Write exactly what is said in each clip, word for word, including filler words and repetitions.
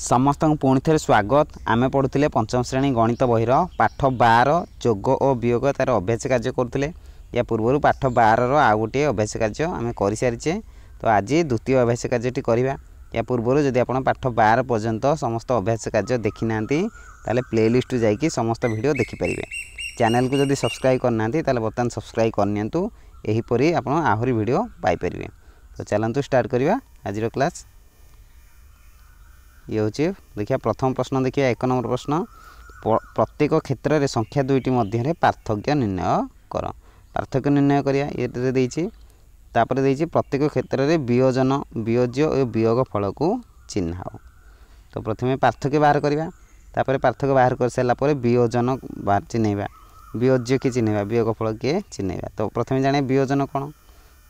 समस्त पुणी थे स्वागत। आम पढ़ुले पंचम श्रेणी गणित बहर पाठ बार योग और वियोग तार अभ्यास कार्य करुले। या पूर्व पाठ बार आउ गोटे अभ्यास कार्य आम कर सारीचे। तो आज द्वितीय अभ्यास कार्यटी करवा। या पूर्व जदि आप पाठ बार पर्यंत समस्त अभ्यास कार्य देखी ना ताले प्लेलीस्ट जाइकी समस्त वीडियो देखिपारे। चैनल को जदि सब्सक्राइब करना ताले बर्तमान सब्सक्राइब करनियंतु। एहीपरी आप आहुरी वीडियो पाई परिवे। तो चलतु स्टार्ट करवा आज क्लास। ये होचे देखिए प्रथम प्रश्न। देखिए एक नंबर प्रश्न, प्रत्येक क्षेत्र में संख्या दुईटी मध्य पार्थक्य निर्णय कर। पार्थक्य निर्णय करिया ये देछि। तापर देछि प्रत्येक क्षेत्र में वियोजन वियोज्य और वियोग फल को चिन्हाओ। तो प्रथमे पार्थक्य बाहर करवा। तापर पार्थक्य बाहर कर सारा पर वियोजन चिन्हवा। वियोज्य किए चिन्हवा, वियोग फल किए चिन्हवा। तो प्रथमे जाने वियोजन कौन।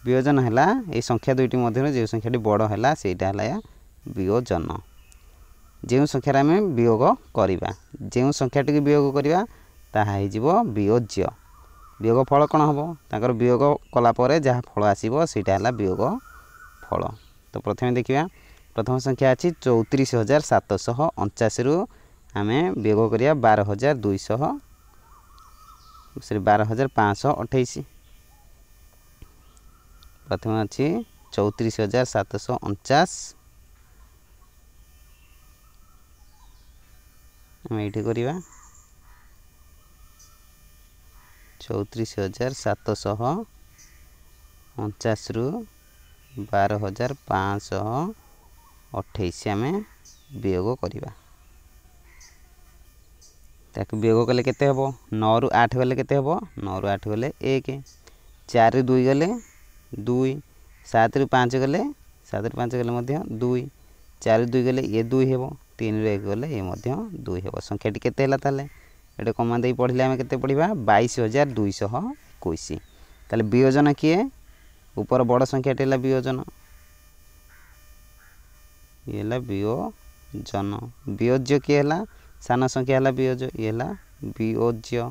वियोजन हैला ए संख्या दुईटी मध्य जो संख्याटी बड़ है सहीटा है वियोजन। जो संख्यार आम वियोग करवा, जो संख्याटी वियोग करवा ताहा वियोज्य। वियोग फल कौन हम तर वियोग कलापर जहाँ फल आसो सहीटा है वियोग फल। तो प्रथम देखा प्रथम संख्या अच्छी चौतीस हजार सात शह अचाशी रु आम वियोग करवा बार हजार दुईश सॉरी बार हजार पाँच शह अठाईस। प्रथम अच्छी चौतीस हजार सात शह अचाश आम ये करवा चौतीस हजार सात शह अचाश रु बार हजार पाँच शह अठाईस आम वियोग करवा। ताकि वियोग कले के नौ रु आठ गले के नौ रु आठ गले एक, चार रु दुई गले दुई, सात रु पाँच गले सात रु पाँच गले दुई, चार रु दुई गले ये दुई है, तीन रु एक गले ये दुई हे। संख्याटी के कमा दे पढ़ले आम के पढ़ा बाईस हजार दुईश इक्कीस। ताले वियोजन किए ऊपर बड़ संख्याटी है वियोजन। ये है वियोजन। वियोज्य किए है सान संख्या है वियोज ये है वियोज्य।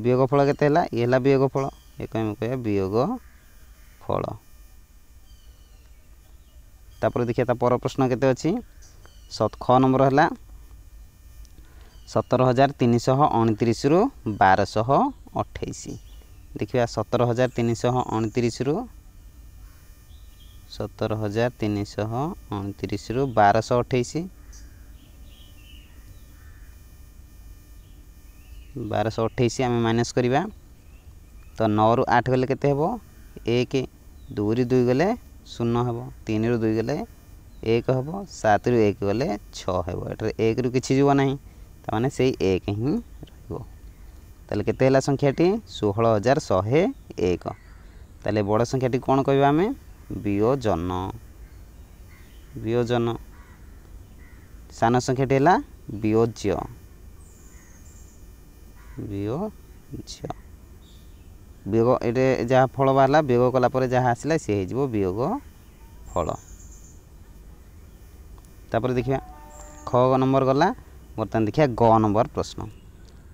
वियोग फल के ये है वियोग फल ये कह वियोग फल। तापर देखिए तापर प्रश्न केते अछि। ख नंबर है सतर हजार तीन शह अणतीस रु बार शह अठाईस। देखिए सतर हजार तीन शह अणतीस रु सतर हजार तीन शह अणतीस रु बार शह अठाईस बार शह अठाईस आम माइनस करवा। तो नौ रु आठ गले केते हेबो एक, दो रु दुई गले शून्य हे, तीन रु दुई गले एक हे, सात रु एक गले छह। एक रु किसी जीव ना ताने से एक ही रोल के संख्याटी षोहल हजार शहे एक। ताले बड़ संख्याटी कौन कह आम वियोजन। वियोजन सान संख्याटी है वियोज्य। वियोज्य वियोग ये जहाँ फल बाहर वियोग कलापर जहाँ आसला सी हो वियोग फल। तापर देखिए ख नंबर गला। बर्तमान देखिए ग नंबर प्रश्न।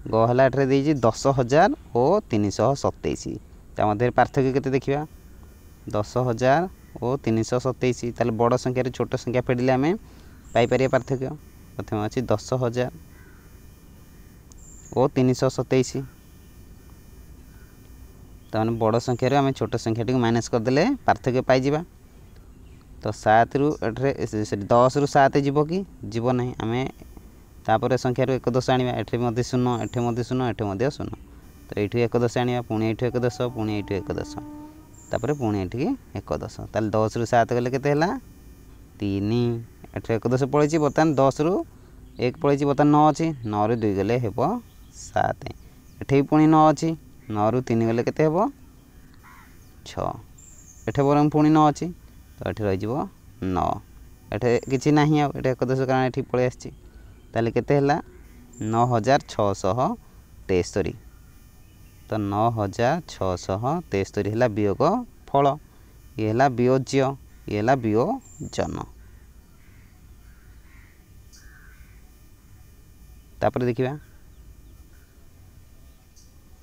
ग है एटे दे दस हजार और तीन शह सतैश। पार्थक्य केते देखिया दस हजार और तीन शह सतैश। ताले बड़ संख्यार छोट संख्या फेडिले आम पाइपर पार्थक्य। प्रथम अच्छी दस हजार और तीन शह सतैश। तमाने बड़ संख्यार आम छोट संख्याटी माइनस करदे पार्थक्य पाई। तो सात रु दस रु सात जीव कि जीव ना आम तापर संख्यार एक दश आने एटे शून्य एटे शून्य एटे शून्य। तो यू एक दश आने पुणी एठू एक दश पुणी एठू एक दश तापर पुणी एटी एक दश। ताले दस रु सात गले के तीन एठू एक दश पलैसी। बर्तमान दस रु एक पलैसी बर्तमान नौ अच्छी नौ रु दुई गले हे सात एठे पुणी नौ अच्छी नौ रु तीन गले के छठे बरम पुणी नौ अच्छी। तो ये रही नौ एठे किसी ना आठ एक दश कारण ये पलि आसाले के नौ हजार छह तेस्तरी। तो नौ हजार छह तेस्तरी है वियोग फल। ये है वियोज्य ये है वियोजन। तापर देखिबा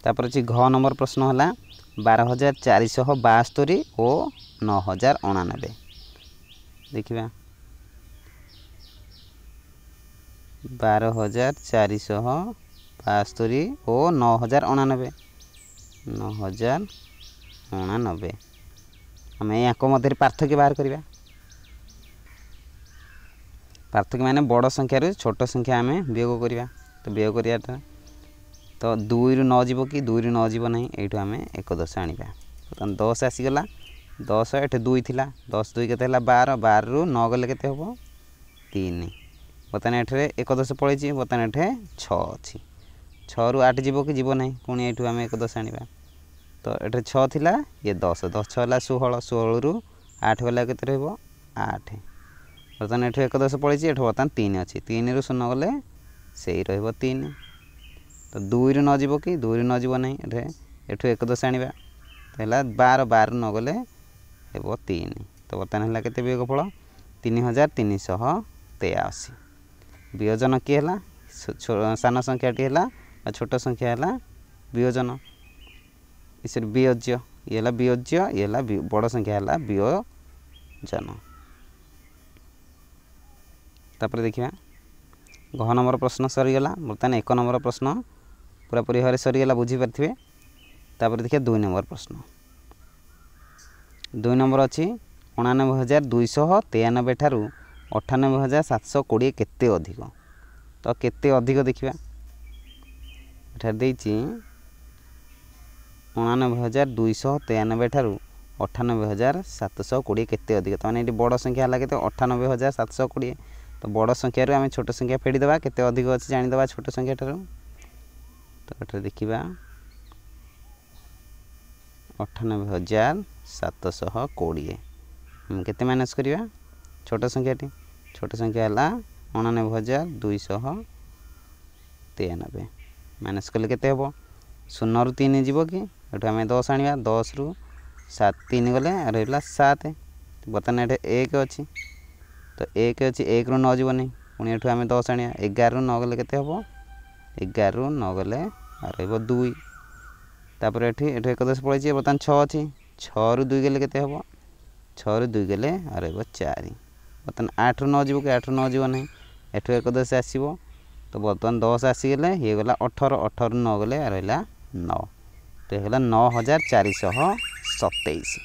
तापर अच्छी घ नंबर प्रश्न है बार हजार चार शह बास्तरी और नौ हजार अणानबे। देखा बार हजार चार बास्तरी ओ नौ हजार अणानबे नौ हजार अणानबे आम या मध्य पार्थक्य बाहर करवा पार्थक्य मैंने बड़ संख्यार छोट संख्या आम वियोग करवा तो वियोग करवाटा तो दुई रु नौ जीव कि दुई रु नौ जीव ना यू आम एक दश आना दस आसीगला दस एठ दुई थिला दस दुई के बार बार रु नौ गले के हम तीन बर्तमान एठे एक दश पलैची बर्तमान एठे छ अच्छी छु आठ जीव कि जीव ना पुणी यू आम एक दश आना तो ये छा ये दस दस छा षोहल षोह रु आठ गला के आठ बर्तमान एठे एक दश पलैची एठ बर्तमान तीन अच्छी तीन रु शून्य गले से तीन तो दुई रु न जीव कि दुई रु न जीव ना एठू एक दश आना तो है बार बार रु नगले हो तीन तो बर्तमान है वियोग फल तीन हजार तीन शह तेयाशी वियोजन किए है सान संख्याटी है छोट संख्या है वियोजन इस वियोज्य ये है वियोज्य ये है बड़ संख्या है वियोजन। तापर देखा घ नंबर प्रश्न सरीगला बर्तमान एक नंबर प्रश्न पूरापूरी भाव सरीगला बुझीपारे। तापर देखिए दुई नंबर प्रश्न दुई नंबर अच्छी अणानबे हजार दुई शह तेयानबे ठारू अठानबे हजार सातश कोड़े केते अधिक तो केते अधिक देखा एठार देछि अणानबे हजार दुई शह तेयानबे ठारू अठानबे हजार सातश कोड़े केते अधिक तो मैंने ये बड़ संख्या है के अठानबे हजार सातश कोड़े तो बड़ संख्यार आम छोट संख्या फेड़देवा केते अधिक अच्छे जाणीदे छोट संख्या ठारू तो एठार देखा अठानबे हजार सातश कोड़े हम के माइनस करवा छोट संख्याटी छोट संख्या है अणानबे हजार दुईश तेयानबे माइनस कले के शून्य रु तीन जीव कि ये आम दस आना दस रु सात तीन गले रहा सात बर्तमान ये एक अच्छी तो एक अच्छी एक रु नौ जीव नहीं पुणी ये आम दस आना एगार रु नगले के एगार रु नगले रही तापर एठी एठी एक दश पलैची बर्तमान छ अच्छी छु दुई गले के हम छु दुई गले चार बर्तमान आठ रु नौ जीव कि आठ रु नौ जीव ना एठू एक दश आसो तो बर्तमान दस आसीगले ये गला अठर अठर रु नगले रहा नौ तो ये नौ हजार चार सतैश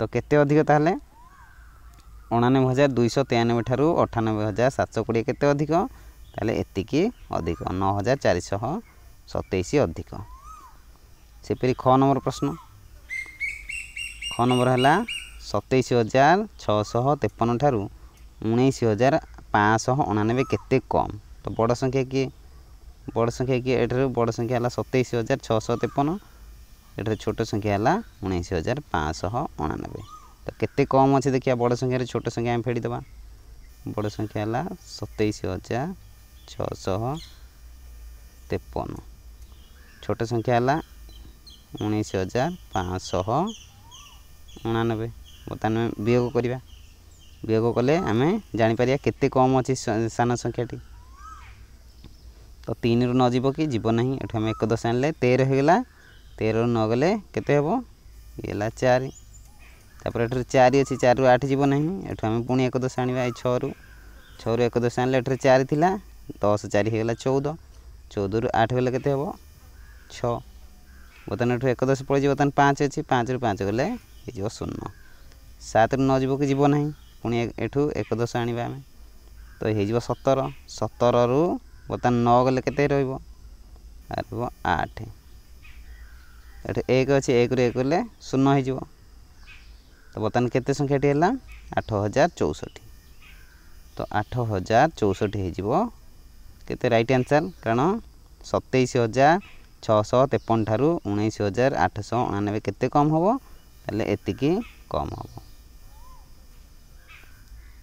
तो केते अधिक ताहले अणानबे हजार दुईश तेयानबे ठारू अठानबे हजार सातश कोड़े केते अधिक ताहले एतिकी अधिक नौ हजार चार सतैश अधिक। सेपरी ख नंबर प्रश्न ख नंबर है सतैश हजार छःश तेपन ठारू उन्नीस हजार पाँचश अणानबे केते कम तो बड़ संख्या किए बड़ संख्या किए एठार बड़ संख्या है सतैश हजार छःश तेपन एठार छोट संख्या है उन्नीस हजार पाँचश अणानबे तो केते कम अच्छे देखिए बड़ संख्यार छोट संख्या आम फेड़देव बड़ संख्या है सतैश हजार छःश तेपन छोट संख्या है उन्नीस हजार पाँचश अणानबे बर्तमान वियोग करवा वियोग कले आम जापर के कम अच्छी सान संख्याटी तो तीन रु न जीव कि जीव ना ये आम एक दश आने तेरह होगा तेरह रु नगले के चार तापर एठार चार अच्छी चार रु आठ जीव ना ये आम पुणी एक दश आने छु छु एक दश आने एठार चार था दस चार होगा चौदह चौदह रु आठ गले के छ बर्तमान एठू एक दश पलैची बर्तमान पाँच अच्छी पाँच रु पाँच गले हो शून्य सात रु न जीव कि जीव ना पुणी एठू एक दश आने आम तो हो सतर सतर रु बर्तमान नौ गले के आठ एठू एक अच्छी एक रु एक गले शून्य हो तो बर्तमान केते संख्याटी है आठ हजार चौसठ तो आठ हजार चौसठ हो राइट आंसर कारण सतैश हजार छःश तेपन ठारू उन्नीस हजार आठश अणानबे केते कम हम तेल एतिकी कम हम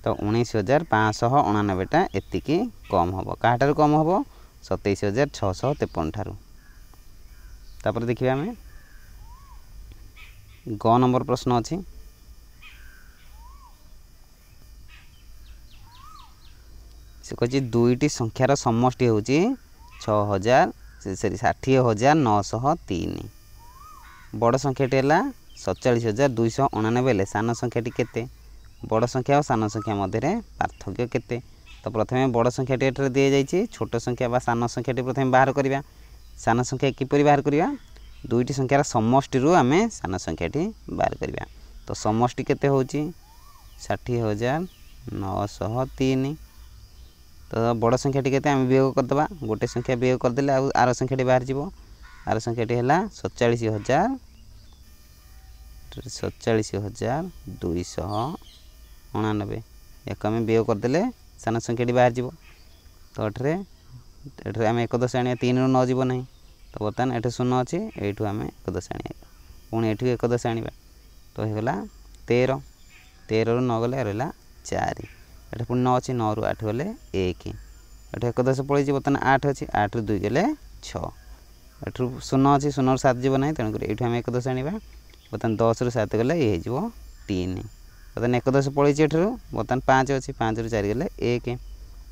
तो उन्नीस हजार पाँचश अणानबेटा एतिकी कम हम काठार कम हम सतैश हजार छःश तेपन ठारू। तापर देखिए आम ग नंबर प्रश्न अच्छी से कहते दुईटी संख्यार समष्टि हूँ छः हजार सरी षाठी हजार नौश तीन बड़ संख्याटी है सैंतालीस हजार दुई अणानबे सान संख्याटी केते बड़ संख्या और सान संख्या मध्य पार्थक्य केते तो प्रथम बड़ संख्याटी एठार दी जाइए छोट संख्या सान संख्याटी प्रथम बाहर करवा सान संख्या किपर बाहर करवा दुईट संख्यार समष्टि आम सान संख्याटी बाहर करवा तो समष्टि केते होउची साठी हजार नौश तीन तो बड़ संख्याटी केते आम वियोग करदे गोटे संख्या वियोग करदे आर संख्याटी बाहर जीवो आर संख्याटी है सैंतालीस हजार सैंतालीस हजार दुईश अणानबे एक आम वियोग करदे सान संख्याटी बाहर जीवो तो ये आम एक दश आने तीन रु न जीव ना तो बर्तमान एठ शून्य अच्छे यू आम एक दश आने पुणी एठू एक दश आने तो होगा तेर तेर रु नगले रहा चार ये पुणी नौ अच्छे नौ रु आठ गले एक ये एक दश पड़ी बर्तमान आठ अच्छे आठ रु दुई गले छठू शून्य अच्छे शून्य रु सात जीव ना तेणुक ये आम एक दश आने बर्तमान दस रु सात गले ये तीन बर्तमान एक दश पड़ी एठू बर्तमान पाँच अच्छे पाँच रु चार गले एक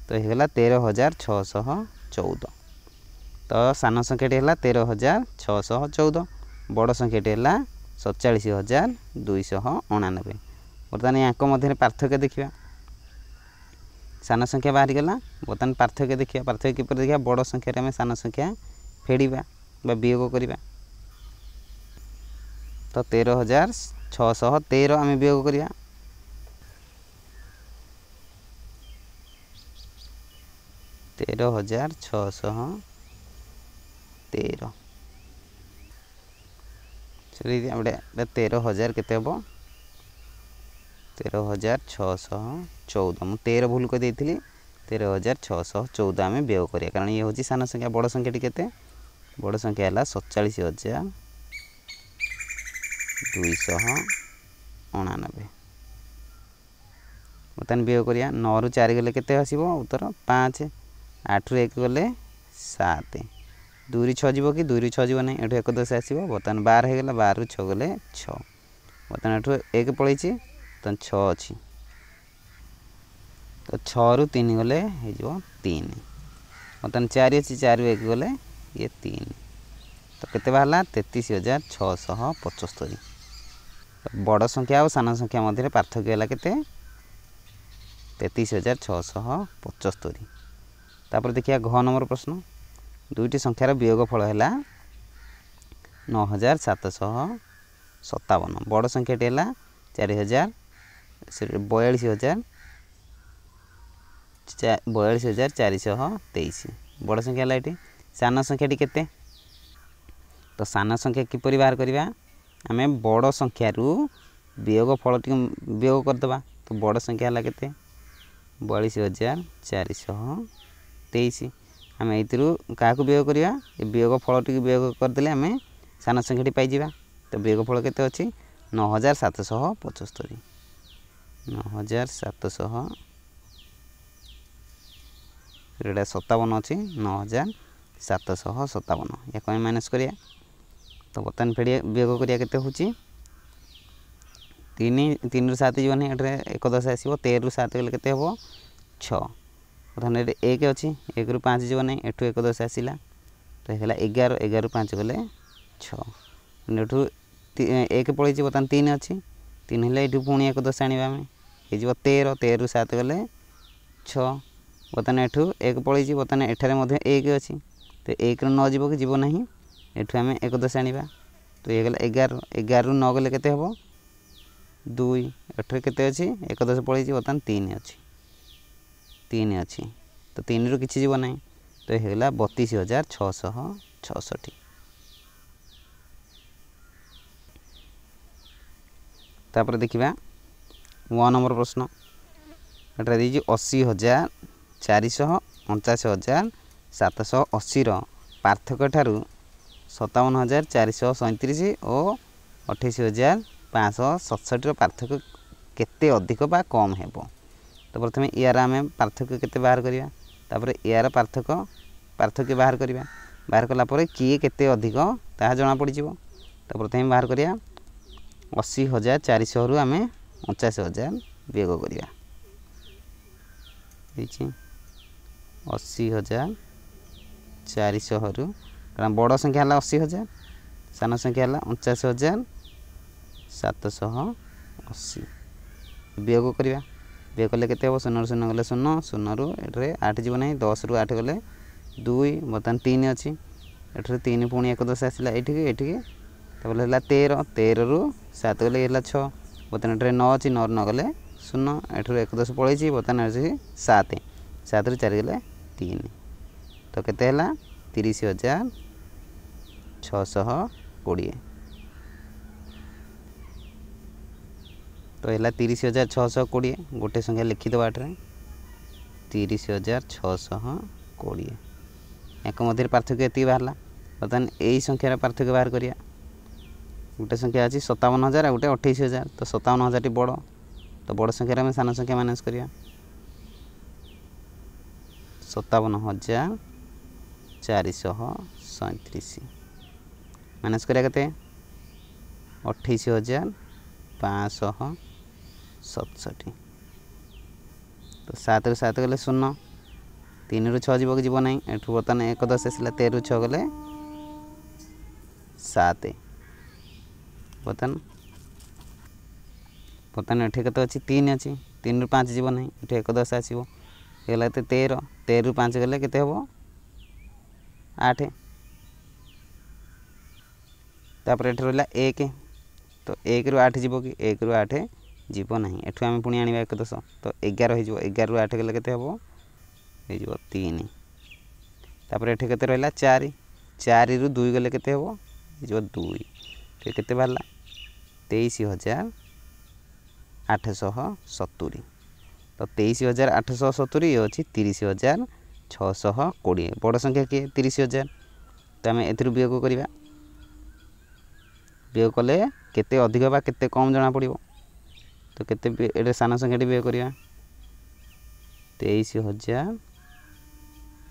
तो होगा तेरह हजार छःश चौदह तो सान संख्याटी है तेरह हजार छःश चौदह बड़ संख्याटी है सैंतालीस हजार दुईश अणानबे बर्तमान यांक मध्य पार्थक्य देखा सान संख्या बाहर गला बर्तमान पार्थक्य देखा पार्थक्य किपर देखा बड़ संख्यार आम सान संख्या फेड़ा वियोग करवा तो तेरह हजार छःश तेरह आम वियोग करवा तेरह हजार छःश तेरह सॉरी गोटे तेरह हजार के तेरह हजार छःश चौदह मुझे तेरह भूल कर देती तेरह हजार छःश चौदह आम वियोग करिया कारण ये हूँ सान संख्या बड़ संख्याटी के बड़ संख्या है सैंतालीस हजार दुईश अणानबे बर्तमान वियोग करिया नौ रु चार गले के आसो उत्तर पाँच आठ रु एक गले सात दुई रु छः कि दुई रु छः ना ये एक दश आस बर्तमान बार होगा बार रु छः गले छः बर्तमान एठू एक पड़ी बर्तमान छः अच्छी तो छः रु तीन गले हो तीन बर्तमान चार अच्छी चार रु एक गले ये तीन तो केते बाहर तेतीस हजार छःश पचस्तरी बड़ संख्या और सान संख्या मध्य पार्थक्य है केते तेतीस हजार छःश पचस्तरी तापर देखिए घ नंबर प्रश्न दुईटी संख्यार वियोगफल है नौ हजार सातश सतावन बड़ संख्याटी है चार हजार बयालीस हजार बयालीस हजार चार तेईस बड़ संख्या है ये सान संख्याटी के तो सान संख्या किपर बाहर करवा आम बड़ संख्यारू वियोगफल वियोग करदे तो बड़ संख्या है के बयालीस हजार चार तेईस आम ये क्या वियोग करवा वियोग फलटी वियोग करदे आम सान संख्याटी पाई तो वियोग फल के अच्छी नौ हजार सातश पचस्तरी नौ हजार सातश सतावन अच्छी नौ हजार सातश सतावन या माइनस करिया तो बर्तमान फेड़िया वियोग करिया के तीन तीन रु सात जीवन ये एक दश आसो तेरह रु सात गले के छः बर्तमान ये एक अच्छी एक रु पाँच जीवन ना एठू एक दश आसला तो होगा एगार एगार पाँच गले छठू एक पड़ी बर्तमान तीन अच्छी तीन है यू पुणी एक दश आने ये तेरह तेरह रु सात गले छः बर्तमान एठू एक पड़ी बर्तमान एठारे एक अच्छी तो एक रु न जीव कि जीव ना एठू आम एक दश आने तो ये गला एगार एगार रु नौ गले के दुई एठरे के अच्छी एक दश पड़ी बर्तमान तीन अच्छी तीन अच्छी तो तीन रु किसी जीव ना तो होगा बतीस हजार छःश छठी तापर देखा वन नंबर प्रश्न एटा दी अशी हजार चार अचाश हजार सातश अशीर पार्थक्य ठारू सतावन हजार चार सैंतीस और अठाईस हजार पाँच सतसठर पार्थक्य केते अधिक बा कम है तो प्रथम यार आम पार्थक्य केते बाहर करवा तापर यार पार्थक्य पार्थक्य बाहर करवा बाहर कलापर किए केते अधिक ताहा जना पड़ि जीवो तो प्रथम बाहर करवा अशी हजार चार रु आम अचाश हजार वियोग करवा अशी हजार चार रु कारण बड़ संख्या है अशी हजार सान संख्या है अचाश हजार सातश अशी वियोग करवा वियोग कले के शून्य शून्य गले शून्य शून्यू ये आठ जीव ना दस रु आठ गले दुई बर्तमान तीन अच्छी एटर तीन पुणी एक दस आसला ये तेरह तेरह रु सात गले ये छः बर्तमान एटर नौ अच्छी नौ न गले शून्य एटर एक दस पलैसी बर्तमान अच्छी सात सात रु चार गले तीन तो केते हला तीस हजार छःशह कोड़े तो है तीस हजार छःशह कोड़े गोटे संख्या लिखिद आठरे तीस हजार छःशह कोड़े एक मध्य पार्थक्य ये बाहर बर्तमान यही संख्यार पार्थक्य बाहर करिया गोटे संख्या अच्छी सत्तावन हजार आ गए अठाईस हजार तो सत्तावन हजार टी बड़ तो बड़ संख्यार सान संख्या माइनस करिया सत्तावन हजार चार सैंतीस माइनस करिया के अठाईस हजार पाँच सतसठ तो सात रु सात गले शून्य तीन रु छः जीव कि जीव ना एठू बर्तमान एक दस आसला तेरह रु छः गले सात बर्तमान बर्तमान एटे कत अच्छी तीन अच्छी तीन रु पाँच जीव ना ये एक दस आसो गला तेरह तेरह रु पाँच गले के आठ तापर एठ रहा एक तो एक रु आठ जीव कि एक रु आठ जीव ना एठू आम पुणी आने एक दस तो एगार हो एगार रु आठ गले के तीन तापर एठ के रहा चार चार रु दुई गले के दुई के बाहर तेईस हजार आठशह सतुरी तो तेईस हजार आठशह सतुरी ये अच्छी तीस हजार छःशह कोड़े बड़ संख्या किए तीस हजार तो आम ए वियोग करवा वियोग कले केते अधिक बा केते कम जना पड़ो तो केते सान संख्याटी वियोग करवा तेईस हजार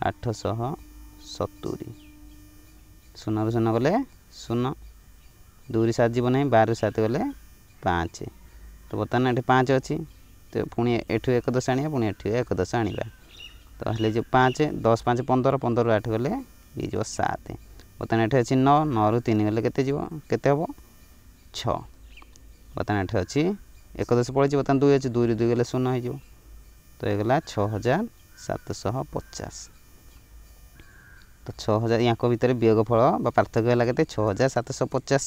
आठशह सतुरी शून्य शून्य गले शून्य दुई सात जीव ना बारह सात गले पाँच तो बर्तमान ये पाँच अच्छी तो पुणी एठू एक दस आने पुणी एठू एक दस आने तो हेल्ले जो पाँच दस पाँच पंदर पंदर आठ गले ये जो सात बर्तमान एटे अच्छी नौ नौ रु तीन गले केते जीव केते हबो छः बर्तमान एटे अच्छी एक दस पड़े बर्तमान दुई अच्छी दुई रु दुई गले शून्य हो तो ये गला छः हजार सातशह पचास तो छः हजार या भितर वियोग फल बा पार्थक्य है के छः हजार सातशह पचास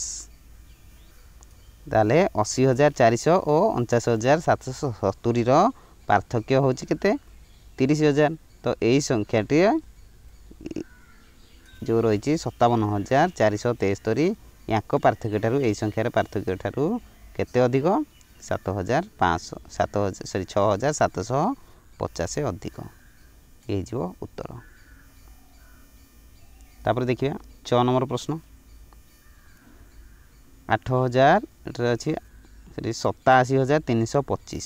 ताले अशी हजार चार सौ और उनचास हजार सातशह सत्तरी पार्थक्य हो तीस हजार तो यही संख्याटी जो रही सत्तावन हजार चार सौ तेस्तरी या पार्थक्य ठार यही संख्यार पार्थक्य ठार केते अधिक सात हजार पाँच सात हजार सरी छः हजार सातशह पचास अधिक ये जो उत्तर तापर देखिए छः नंबर प्रश्न आठ हजार अच्छी सरी सताशी हजार तीन सौ पचीस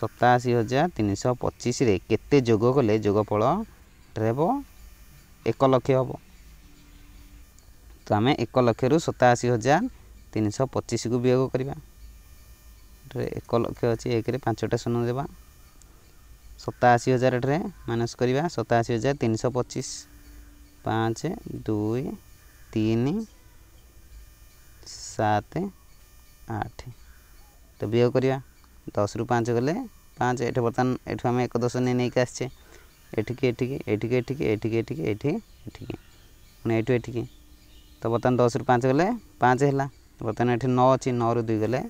सताशी हजार तीन सौ पचीस केते जोग कले जोगफल हे एक लक्ष हम तो आम एक लक्ष रु सताशी हजार तीन सौ पचीस को वियोग करवा एक लक्ष अच्छे एक पांचटा शून्य देवा सताशी हजार माइनस करवा सताशी हजार तीन सौ पचीस पाँच दुई तीन सात आठ तो वियोग करवा दस रु पाँच गले पाँच एटे बर्तमान एठू आम एक दस नहीं नहींक आसचे एठिकी एठिकी एठिकी एठिकी एठिकी एठिकी एठी एठिकी पुणे एठू एठिकी तो बर्तमान दस रु पाँच गले पाँच है बर्तमान एटे नौ अच्छी नौ रु दुई गले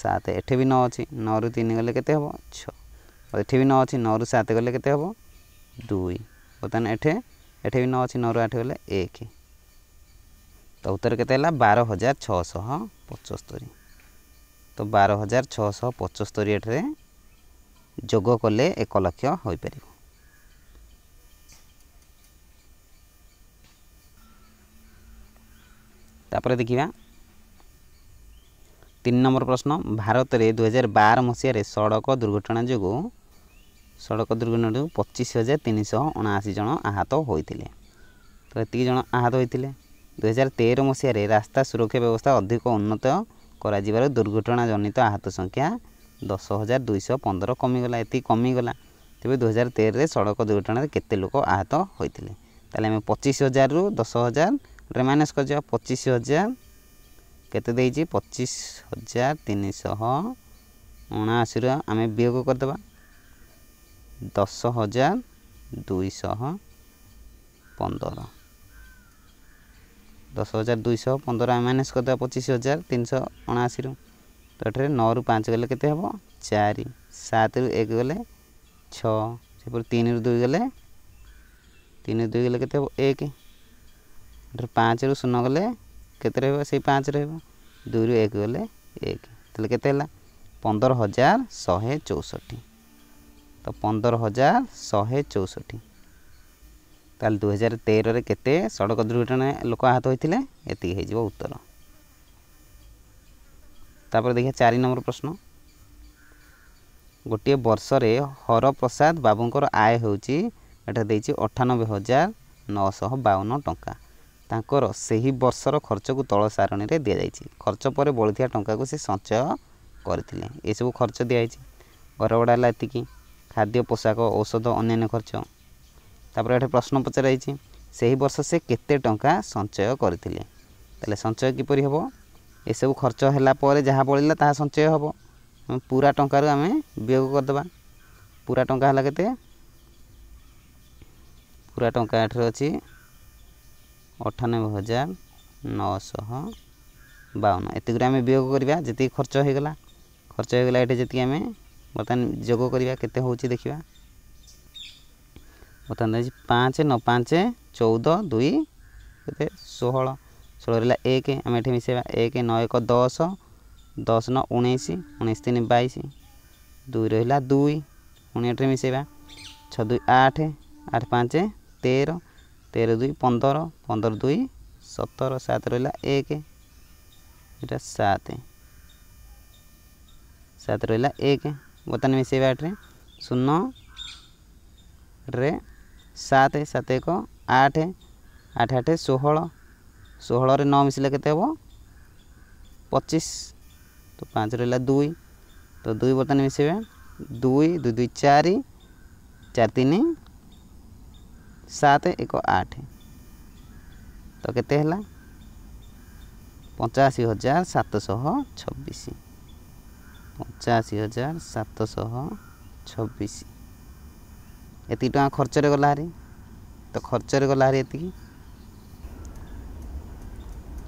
सात एटे भी नौ अच्छी नौ रु तीन गले केते हबो छः एटे भी नौ अच्छी नौ रु सात गले केते हबो दुई बर्तमान एटे एटे भी नौ अच्छी नौ रु आठ गले एक तो उत्तर केते हला बारह हजार छःशह पचस्तरी तो बारह हजार छःशह पचस्तरी एटे जोग कले एक लक्ष हो पार तापर देखा तीन नंबर प्रश्न भारत रे दुई हजार बारह मसीह सड़क दुर्घटना जो सड़क दुर्घटना जो पचीस हजार तीन सौ अनाशी जन आहत होते तो ये जन आहत होते दुई हजार तेरह मसीह रास्ता सुरक्षा व्यवस्था अधिक उन्नत कर दुर्घटना जनित आहत संख्या दस हजार दुई सौ पंदर कमीगला ये कमीगला तेज दुई हजार तेरह सड़क दुर्घटन के लोक आहत होते ताले आम पचीस हजार रु दस हजार माइनस कर पचीस हजार केते पचीस हजार तीन सौ अणाशी आम वियोग करदे दस हजार दुईश पंदर दस हजार दुईश पंदर आम माइनस करदे पचिश हजार तीन सौ अणाशी तो ये नौ रु पाँच गले के हम चार सात रु एक गले छः तीन रु दुई गले तीन रु दुई गले के हम एक पाँच रु शून्य गले के पाँच रुई रु एक गले एक तेल के पंदर हजार शहे चौष्टि तो पंदर हजार शहे चौष्टि ताल दुई हजार तेरह केते सड़क दुर्घटना लोक आहत होते ये हो उत्तर। तापर देखिए चार नंबर प्रश्न गोटे वर्ष रे हरप्रसाद बाबूंकर आय होची अठानबे हजार नौश बावन टंका तांकर सही वर्षर खर्च को तल सारणी रे दि जाइए खर्च पर बढ़िया टंका को से संचय करथिले ए सब खर्च दि जाइए घर भड़ा है ये खाद्य पोशाक औषध अन्य खर्च। तापर ये प्रश्न पचराई सही वर्ष से केते टंका संचय करथिले तले संचय किपरि हबो ए सब खर्च हैला परे जहाँ बळिला ता संचय हबो पूरा टंका रो आमे वियोग करदबा पूरा टंका हला केते पूरा टंका एठर अछि अठानबे हजार नौश बावन एतक आम वियोग करवा जी खर्च होगा खर्च होगा ये जी आम बर्तमान जोग करवा के हो देखा बर्तमान पाँच नौ पाँच चौदह दुई के षोहल षोल एक आम ये मिसेवा एक नौ एक दस दस नौ उन्नीस उन्नीस तीन बैश दुई रहा दुई पुणी एटे मिसेवा छ दुई आठ आठ पाँच तेरह तेरह दुई पंदर पंदर दुई सतर सात रहा एक यहाँ सात सात रहा एक बर्तमान मिसेवा एटे शून्य सात सात एक आठ आठ आठ षोहल षोहल नौ मिसले के पचिश तो पाँच रहा दुई तो दुई बर्तमान मिसेवा दुई दुई दुई चार चार तीन सात एक आठ तो केते हला पंचाशी हजार सात शह छब्बीस पंचाशी हजार सात शह छब्बीस एत टाँग खर्च गलाहारी तो खर्च गलाहारी ये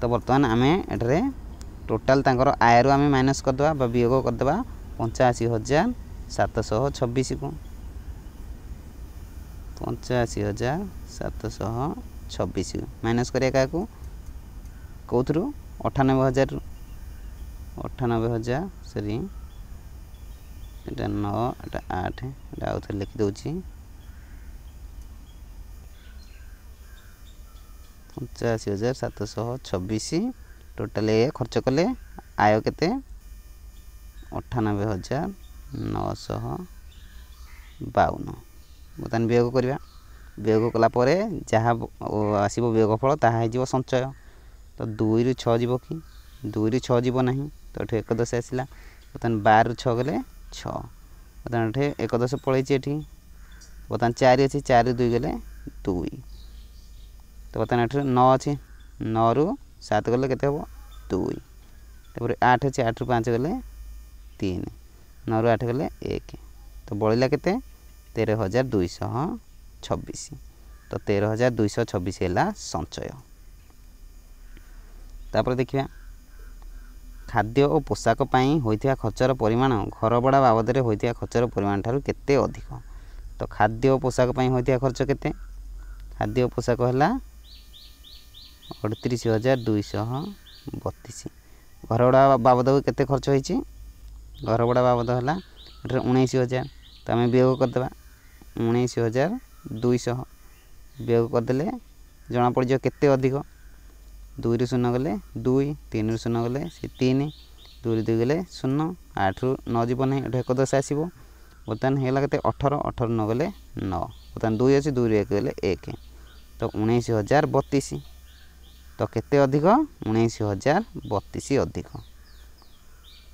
तो बर्तमान आम एटे टोटाल तर आय रु आम माइनस करदे वियोग करदे पंचाशी हजार सात शह छब्बीस को पंचाशी हजार सात शह छब्बीस माइनस करिया क्या को कौथरू अठानबे हजार अठानबे हजार सरी एटा नौ एटा आठ एटा आउ थे लिखिदी पंचाशी हजार सात शह छब्बीस टोटाल ये खर्च कले आय के अठानबे हजार नौश बावन बर्तमान वियोग करवा वियोग कलापर जहाँ आसो वियोगफल ताजा संचय तो दुई रु छः जीव कि दुई रु छः जीव ना तो ये एक दश आसला बर्तमान बार रु छः गले छः बर्तमान ये एक दश पलि बर्तमान चार अच्छी चार रु दुई गले दुई तो बर्तमान ये नौ अच्छे नौ रु सात गले के दुई तापर आठ अच्छे आठ रु पाँच गले तीन नौ रु आठ गले एक तो बड़िला के तेरह हजार दुईश छब्बीस तो तेरह हजार दुईश छब्बीस है संचय। तापर देखिए खाद्य और पोशाक होता खर्चर परिमाण घर भड़ा बाबद में होता खर्चर परिमाण ठारू केते अधिक तो खाद्य और पोशाक होता खर्च केते खाद्य और पोशाक है अड़तीस हजार दुईश बतीस घर भड़ा बाबद को केते खर्च होती घर भड़ा बाबद है उन्नीस हजार तो आम वियोग करदे उन्नीस हजार दुईश वियोग करदे जना पड़ के अधिक दुई रु शून्य गले दुई तीन रु शून्य गले से तीन दुई दुई गले शून्य आठ रु नौ जीव ना ये एक दश आसो बर्तमान होगा के अठर अठर न गले नौ बर्तमान दुई अच्छी दुई रु एक गले एक तो उन्नीस हजार बतीस तो केते अधिक उन्नीस हजार बतीस अधिक।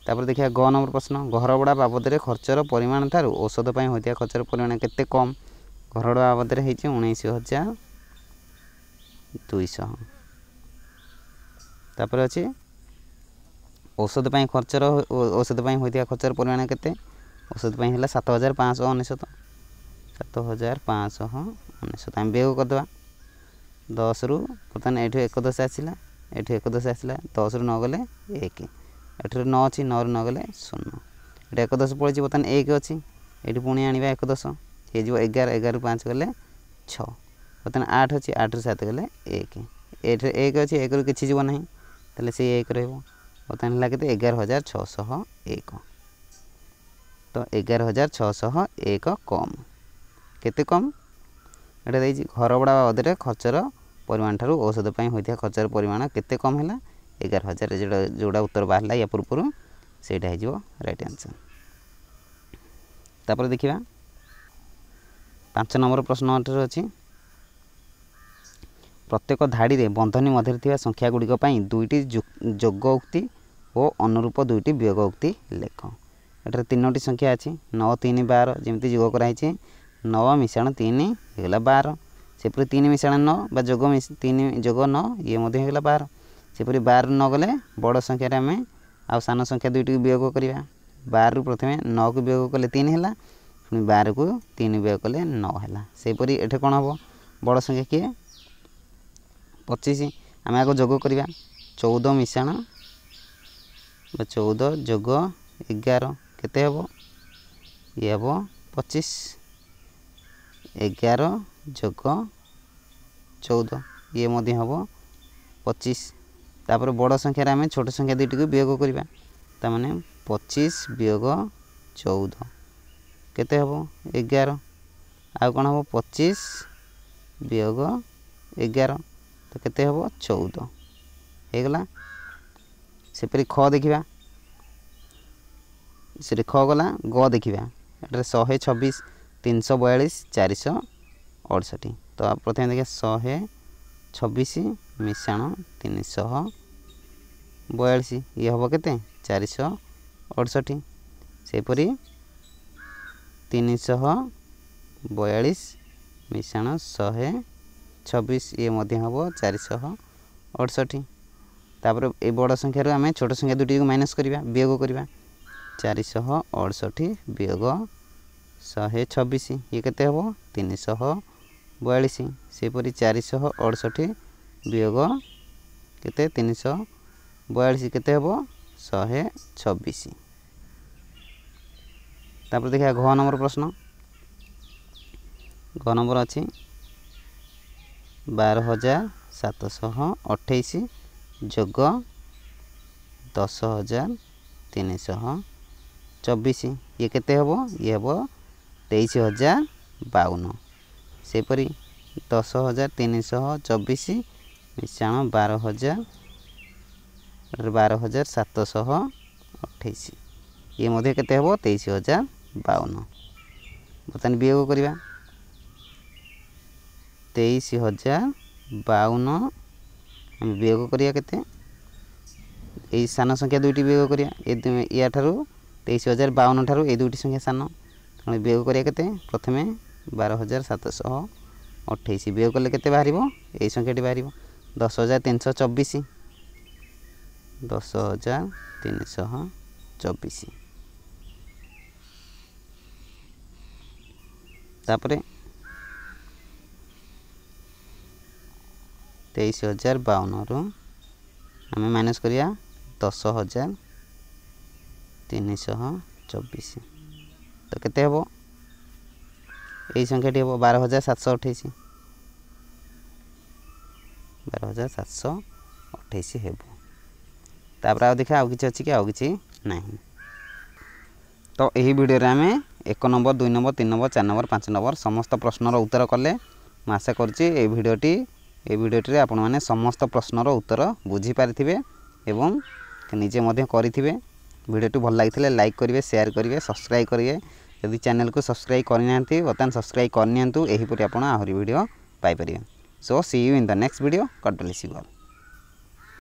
तापर देखिए ग नंबर प्रश्न घर भड़ा बाबद में खर्चर परिमाण ठारू औषध पर होता खर्चर परिमाण केते कम घर भड़ा बाबद में होती उन्नीस हजार दुईश तापर अच्छे औषध पर खर्चर औषध पर होता खर्चर परिमाण के औषध पर सात हजार पाँच अनेशत सात हजार पाँच अनेशत आम बेग करदे दस रु बर्तमान ये एक दस आसला ये एक दस आसला दस रु नगले एक एठू नौ अच्छी नौ रु नगले शून्य ये एक दस पड़ी बर्तमान एक अच्छी ये पुणी आने एक दस हो एगार एगार पाँच गले छः बर्तमान आठ अच्छी आठ रु सात गले एक एक अच्छी एक रु किसी जीवन ना तेल से एक रहा के एगार हजार छःश एक तो एगार हजार छःश एक कम केते कम एटा देछि घर बड़ा बाबद खर्चर परिमाण ठारू औषध पर होता खर्चर परिमाण केते कम है एगार हजार जोड़ा उत्तर बाहर या पूर्व से राइट आंसर। तापर देखा पाँच नंबर प्रश्न अच्छी प्रत्येक धाड़ी रे बंधनी मध्य संख्या गुड़िक दुईटी जोग उक्ति और अनुरूप दुईटी वियोग उक्ति लेख एटार तीनोटी संख्या अच्छी नौ तीन बार जमी जोग कराई नौ मिशाण तीन होगा बार सेपरी तीन मिशाण नौ बा जोग तीन जोग नौ ये होगा बार सेपरी बार न गले बड़ संख्या आम आ सान संख्या दुईटी वियोग करवा बारु प्रथम नौ को वियोग कले तीन है पुणी बार को तीन वियोग कले नौ सेपरी एठे कौन हम बड़ संख्या किए पच्चीस आम आग जोग करवा चौदह मिशाण चौदह जोग एगार केते हम ये हम पच्चीस एगार जोग चौदह ये मध्य हम पच्चीस तापर बड़ संख्यार आम छोट संख्या दुईटी को वियोग करवा ताने पच्चीस वियोग चौदह केते हम एगार आ कौन हम पच्चीस वियोग एगार तो केते हम चौदह होगला सेपरी ख देखा से ख गला ग देखा एटे शहे छब्बीस तीन सौ बयालीस चार सौ अड़सठ तो प्रथम देखा शहे छब्बीस मिशाण तीन सौ बयालीस ये हम के चार सौ अड़सठ सेपरी तीन सौ बयालीस मिशाण शहे छब्बीस ये मध्य हम चार सौ अड़सठ तापर ये बड़ संख्यार आम छोट संख्या दुईटी को माइनस करवा वियोग करवा चार सौ अड़सठ वियोग शहे छब्बीस ये केते हम तीन सौ बयालीस सेपरी चार सौ अड़सठ वियोग केते तीन सौ बयालीस केते हम शहे छब्बीस। तापर देखा घ नंबर प्रश्न घ नंबर अच्छी बार हजार सात शह अठाईस जोग दस हजार तीन शह चौबीस ये केते हम ये हम तेईस हजार बावन सेपरी दस हजार तीन शह चौबीस मिशाण बार हजार बार हजार सात शह अठाईस ये मध्य केते हम तेईस हजार बावन बर्तमान वियोग करवा तेईस हजार बावन आम वियोग करिया केते एई सान संख्या दुईटी वियोग करिया या ठारू तेईस हजार बावन ठारू ए दुईटी संख्या सान तेणु वियोग करिया केते प्रथमे बार हजार सात शह अठाईस वियोग कले केते बाहरिबो एई संख्याटी बाहरिबो दस हजार तीन सौ चौबीस दस हजार तीन सौ चौबीस। तापरे तेईस हजार बावन रु आम माइनस करिया दस हजार तीन सौ चौबीस तो केते हम यही संख्याटी हम बार हजार सात सौ अठाईस बार हजार सात सौ अठाईस होपर देखा आउ कि अच्छी कि आउ कि ना तो यही वीडियो आम एक नंबर दुई नंबर तीन नंबर चार नंबर पाँच नंबर समस्त प्रश्नर उत्तर कले मैं आशा करीडियोटी ए वीडियोटी आपण मैंने समस्त प्रश्नर उत्तर बुझीपारे एवं निजे मध्य करेंगे। वीडियोटी भल लगी लाइक करेंगे शेयर करेंगे सब्सक्राइब करेंगे यदि चैनल को सब्सक्राइब करना बर्तमान सब्सक्राइब करनी आहुरी वीडियो पाइपर। So see you in the next video God bless you all.